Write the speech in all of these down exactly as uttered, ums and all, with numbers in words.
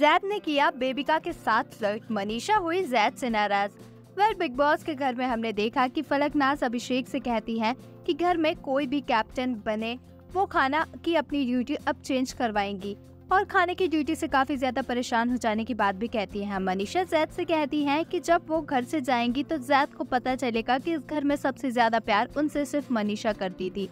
जैद ने किया बेबिका के साथ फ्लर्ट, मनीषा हुई जैद से नाराज। वेल बिग बॉस के घर में हमने देखा कि फलकनाज अभिषेक से कहती हैं कि घर में कोई भी कैप्टन बने वो खाना की अपनी ड्यूटी अब चेंज करवाएंगी और खाने की ड्यूटी से काफी ज्यादा परेशान हो जाने की बात भी कहती हैं। मनीषा जैद से कहती हैं कि जब वो घर से जाएंगी तो जैद को पता चलेगा कि इस घर में सबसे ज्यादा प्यार उनसे सिर्फ मनीषा करती थी।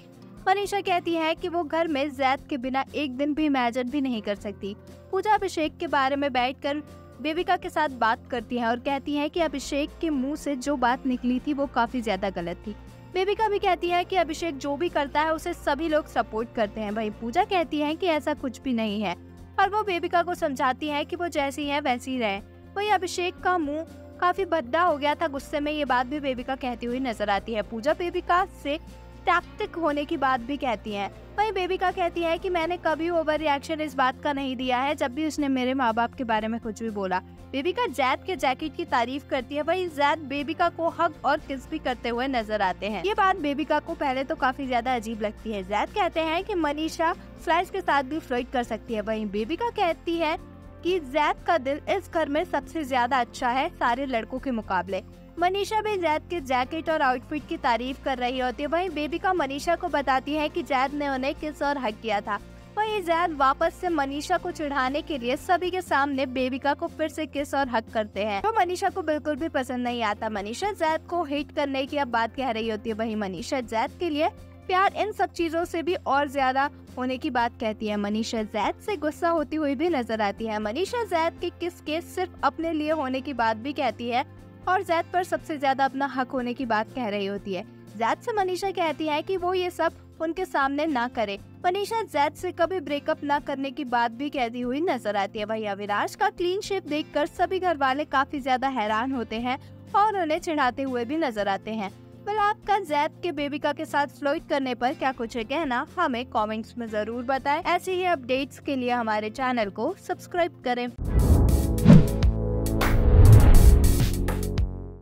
मनीषा कहती है कि वो घर में जैद के बिना एक दिन भी इमेजिन भी नहीं कर सकती। पूजा अभिषेक के बारे में बैठकर बेबिका के साथ बात करती है और कहती है कि अभिषेक के मुंह से जो बात निकली थी वो काफी ज्यादा गलत थी। बेबिका भी कहती है कि अभिषेक जो भी करता है उसे सभी लोग सपोर्ट करते हैं। वहीं पूजा कहती है कि ऐसा कुछ भी नहीं है और वो बेबिका को समझाती है कि वो जैसी है वैसी रहे। वहीं अभिषेक का मुँह काफी भद्दा हो गया था गुस्से में, ये बात भी बेबिका कहती हुई नजर आती है। पूजा बेबिका से टैक्टिक होने की बात भी कहती हैं। वहीं बेबिका कहती है कि मैंने कभी ओवर रिएक्शन इस बात का नहीं दिया है जब भी उसने मेरे माँ बाप के बारे में कुछ भी बोला। बेबिका जैद के जैकेट की तारीफ करती है। वहीं जैद बेबिका को हग और किस भी करते हुए नजर आते हैं। ये बात बेबिका को पहले तो काफी ज्यादा अजीब लगती है। जैद कहते हैं कि मनीषा फ्लैश के साथ भी फ्लर्ट कर सकती है। वहीं बेबिका कहती है कि जैद का दिल इस घर में सबसे ज्यादा अच्छा है सारे लड़कों के मुकाबले। मनीषा भी जैद के जैकेट और आउटफिट की तारीफ कर रही होती है। वहीं बेबिका मनीषा को बताती है कि जैद ने उन्हें किस और हक किया था। वहीं जैद वापस से मनीषा को चिढ़ाने के लिए सभी के सामने बेबिका को फिर से किस और हक करते हैं, तो मनीषा को बिल्कुल भी पसंद नहीं आता। मनीषा जैद को हिट करने की अब बात कह रही होती है। वहीं मनीषा जैद के लिए प्यार इन सब चीजों से भी और ज्यादा होने की बात कहती है। मनीषा जैद से गुस्सा होती हुई भी नजर आती है। मनीषा जैद के किस केस सिर्फ अपने लिए होने की बात भी कहती है और जैद पर सबसे ज्यादा अपना हक होने की बात कह रही होती है। जैद से मनीषा कहती है कि वो ये सब उनके सामने ना करे। मनीषा जैद से कभी ब्रेकअप ना करने की बात भी कहती हुई नजर आती है। वहीं अविराज का क्लीन शेप देखकर सभी घर वाले काफी ज्यादा हैरान होते हैं और उन्हें चिढ़ाते हुए भी नजर आते हैं। वेल आपका जैद के बेबिका के साथ फ्लर्ट करने पर क्या कुछ है कहना हमें कमेंट्स में जरूर बताएं। ऐसे ही अपडेट्स के लिए हमारे चैनल को सब्सक्राइब करें।